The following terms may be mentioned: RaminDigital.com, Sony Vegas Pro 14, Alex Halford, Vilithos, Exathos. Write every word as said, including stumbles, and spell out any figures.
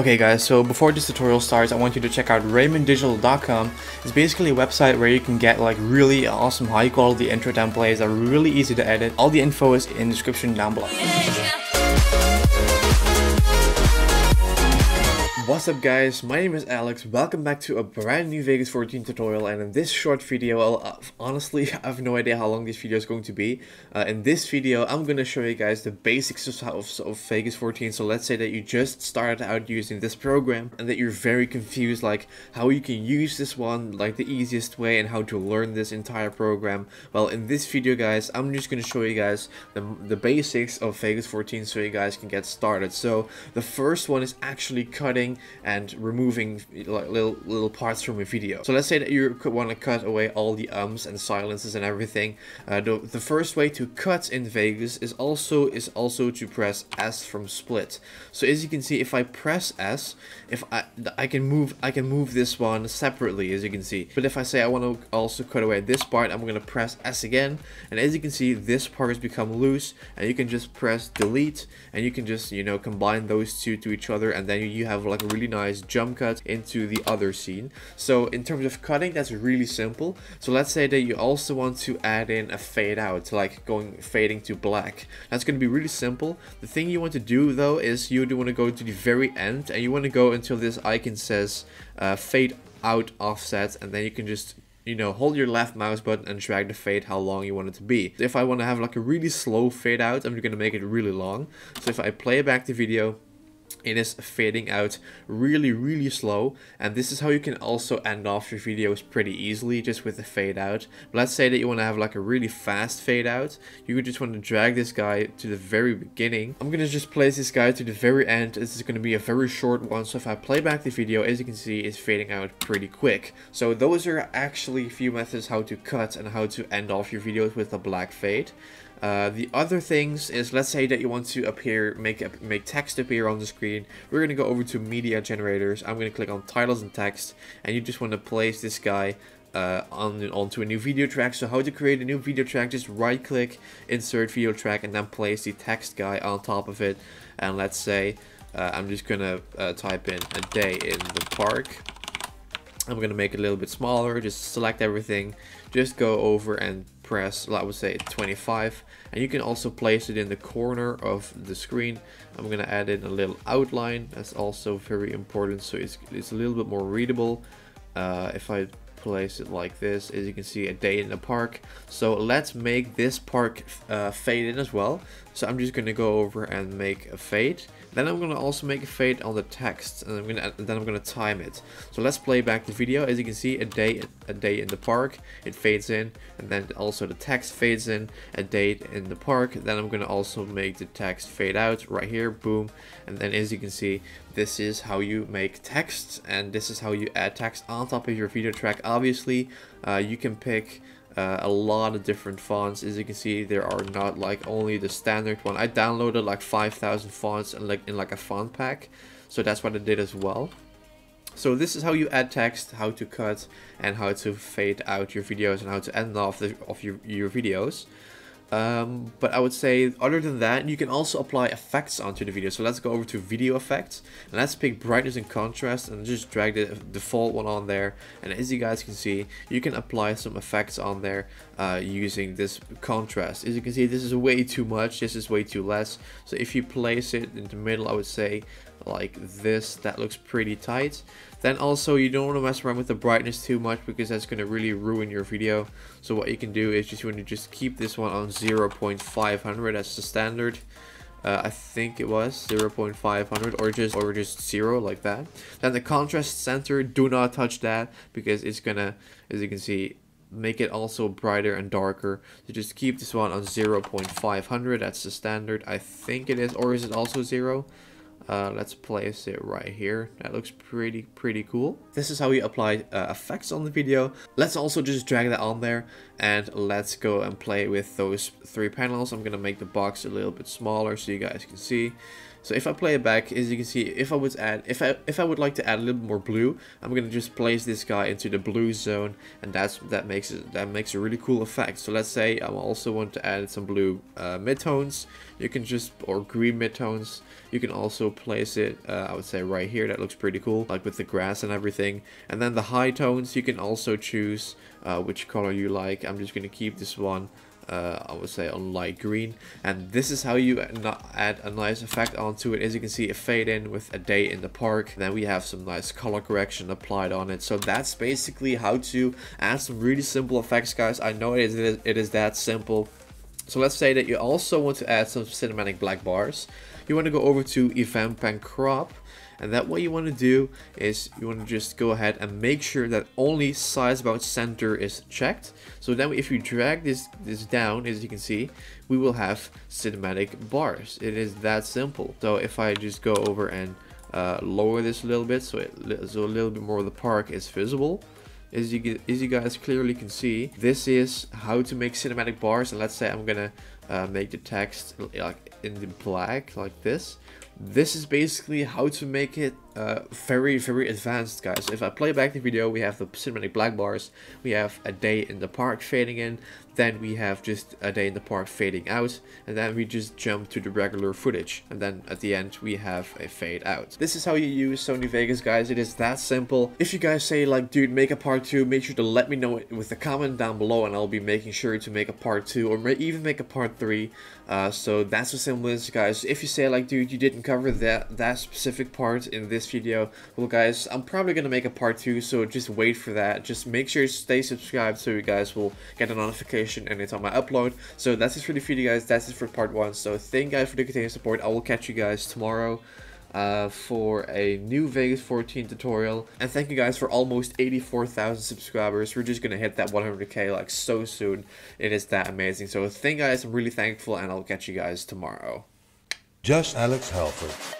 Okay guys, so before this tutorial starts, I want you to check out Ramin Digital dot com. It's basically a website where you can get like really awesome high quality intro templates that are really easy to edit. All the info is in the description down below. What's up guys, my name is Alex, welcome back to a brand new Vegas fourteen tutorial, and in this short video, I'll, honestly I have no idea how long this video is going to be. Uh, in this video I'm going to show you guys the basics of, of Vegas fourteen, so let's say that you just started out using this program and that you're very confused like how you can use this one, like the easiest way and how to learn this entire program. Well, in this video guys, I'm just going to show you guys the, the basics of Vegas fourteen so you guys can get started. So the first one is actually cutting and removing like little little parts from a video. So let's say that you want to cut away all the ums and silences and everything. Uh, the, the first way to cut in Vegas is also is also to press S from split. So as you can see, if I press S, if I I can move I can move this one separately, as you can see. But if I say I want to also cut away this part, I'm gonna press S again, and as you can see, this part has become loose, and you can just press delete, and you can just you know combine those two to each other, and then you have like a really nice jump cut into the other scene. So in terms of cutting, that's really simple. So let's say that you also want to add in a fade out, like going fading to black. That's going to be really simple. The thing you want to do though is you do want to go to the very end, and you want to go until this icon says uh, fade out offset, and then you can just you know hold your left mouse button and drag the fade how long you want it to be. If I want to have like a really slow fade out, I'm going to make it really long. So if I play back the video, it is fading out really really slow, and this is how you can also end off your videos pretty easily just with the fade out. But let's say that you want to have like a really fast fade out, you just want to drag this guy to the very beginning. I'm gonna just place this guy to the very end. This is gonna be a very short one, so if I play back the video, as you can see, it's fading out pretty quick. So those are actually a few methods how to cut and how to end off your videos with a black fade. Uh, the other things is, let's say that you want to appear make a, make text appear on the screen. We're gonna go over to media generators. I'm gonna click on titles and text, and you just want to place this guy uh, on onto a new video track. So how to create a new video track? Just right click, insert video track, and then place the text guy on top of it. And let's say uh, I'm just gonna uh, type in a day in the park. I'm going to make it a little bit smaller, just select everything, just go over and press, I would say twenty-five, and you can also place it in the corner of the screen. I'm going to add in a little outline, that's also very important, so it's, it's a little bit more readable. Uh, if I place it like this, as you can see, a day in the park. So let's make this park uh, fade in as well. So I'm just going to go over and make a fade. Then I'm going to also make a fade on the text, and I'm going to then I'm going to time it. So let's play back the video. As you can see, a day a day in the park, it fades in, and then also the text fades in, a day in the park. Then I'm going to also make the text fade out right here, boom. And then as you can see, this is how you make text, and this is how you add text on top of your video track. Obviously, uh, you can pick Uh, a lot of different fonts. As you can see, there are not like only the standard one. I downloaded like five thousand fonts and like in like a font pack, so that's what I did as well. So this is how you add text, how to cut, and how to fade out your videos, and how to end off the, of your, your videos. Um, but I would say other than that, you can also apply effects onto the video. So let's go over to video effects, and let's pick brightness and contrast, and just drag the default one on there. And as you guys can see, you can apply some effects on there uh, using this contrast. As you can see, this is way too much, this is way too less. So if you place it in the middle, I would say like this, that looks pretty tight. Then also, you don't want to mess around with the brightness too much, because that's going to really ruin your video. So what you can do is just you want to just keep this one on zero point five hundred, that's the standard. Uh, I think it was zero point five hundred, or just or just zero like that. Then the contrast center, do not touch that, because it's gonna, as you can see, make it also brighter and darker. So just keep this one on zero point five hundred, that's the standard. I think it is, or is it also zero? Uh, let's place it right here. That looks pretty pretty cool. This is how we apply uh, effects on the video. Let's also just drag that on there, and let's go and play with those three panels. I'm gonna make the box a little bit smaller so you guys can see. So if I play it back, as you can see, if I would add, if I if I would like to add a little more blue, I'm gonna just place this guy into the blue zone, and that's that makes it that makes a really cool effect. So let's say I also want to add some blue uh, midtones. You can just or green midtones. You can also place it. Uh, I would say right here. That looks pretty cool, like with the grass and everything. And then the high tones, you can also choose uh, which color you like. I'm just gonna keep this one. Uh, I would say on light green, and this is how you add a nice effect onto it. As you can see, a fade in with a day in the park, and then we have some nice color correction applied on it. So that's basically how to add some really simple effects, guys. I know it is, it is that simple. So let's say that you also want to add some cinematic black bars. You want to go over to event pen crop, and that what you want to do is you want to just go ahead and make sure that only size about center is checked. So then if you drag this this down, as you can see, we will have cinematic bars. It is that simple. So if I just go over and uh, lower this a little bit, so it so a little bit more of the park is visible. As you as you guys clearly can see, this is how to make cinematic bars. And let's say I'm gonna uh, make the text like in the black, like this. This is basically how to make it uh, very, very advanced, guys. If I play back the video, we have the cinematic black bars, we have a day in the park fading in, then we have just a day in the park fading out, and then we just jump to the regular footage, and then at the end we have a fade out. This is how you use Sony Vegas, guys. It is that simple. If you guys say like, dude, make a part two, make sure to let me know it with a comment down below, and I'll be making sure to make a part two or even make a part three. Uh, so that's the simplest, guys. If you say like, dude, you didn't cover that that specific part in this video, well guys, I'm probably gonna make a part two, so just wait for that. Just make sure you stay subscribed so you guys will get a notification anytime I upload. So that's it for the video, guys. That's it for part one. So thank you guys for the continued support. I will catch you guys tomorrow uh, for a new Vegas fourteen tutorial, and thank you guys for almost eighty-four thousand subscribers. We're just gonna hit that one hundred K like so soon. It is that amazing. So thank you guys, I'm really thankful, and I'll catch you guys tomorrow. Just Alex Halford.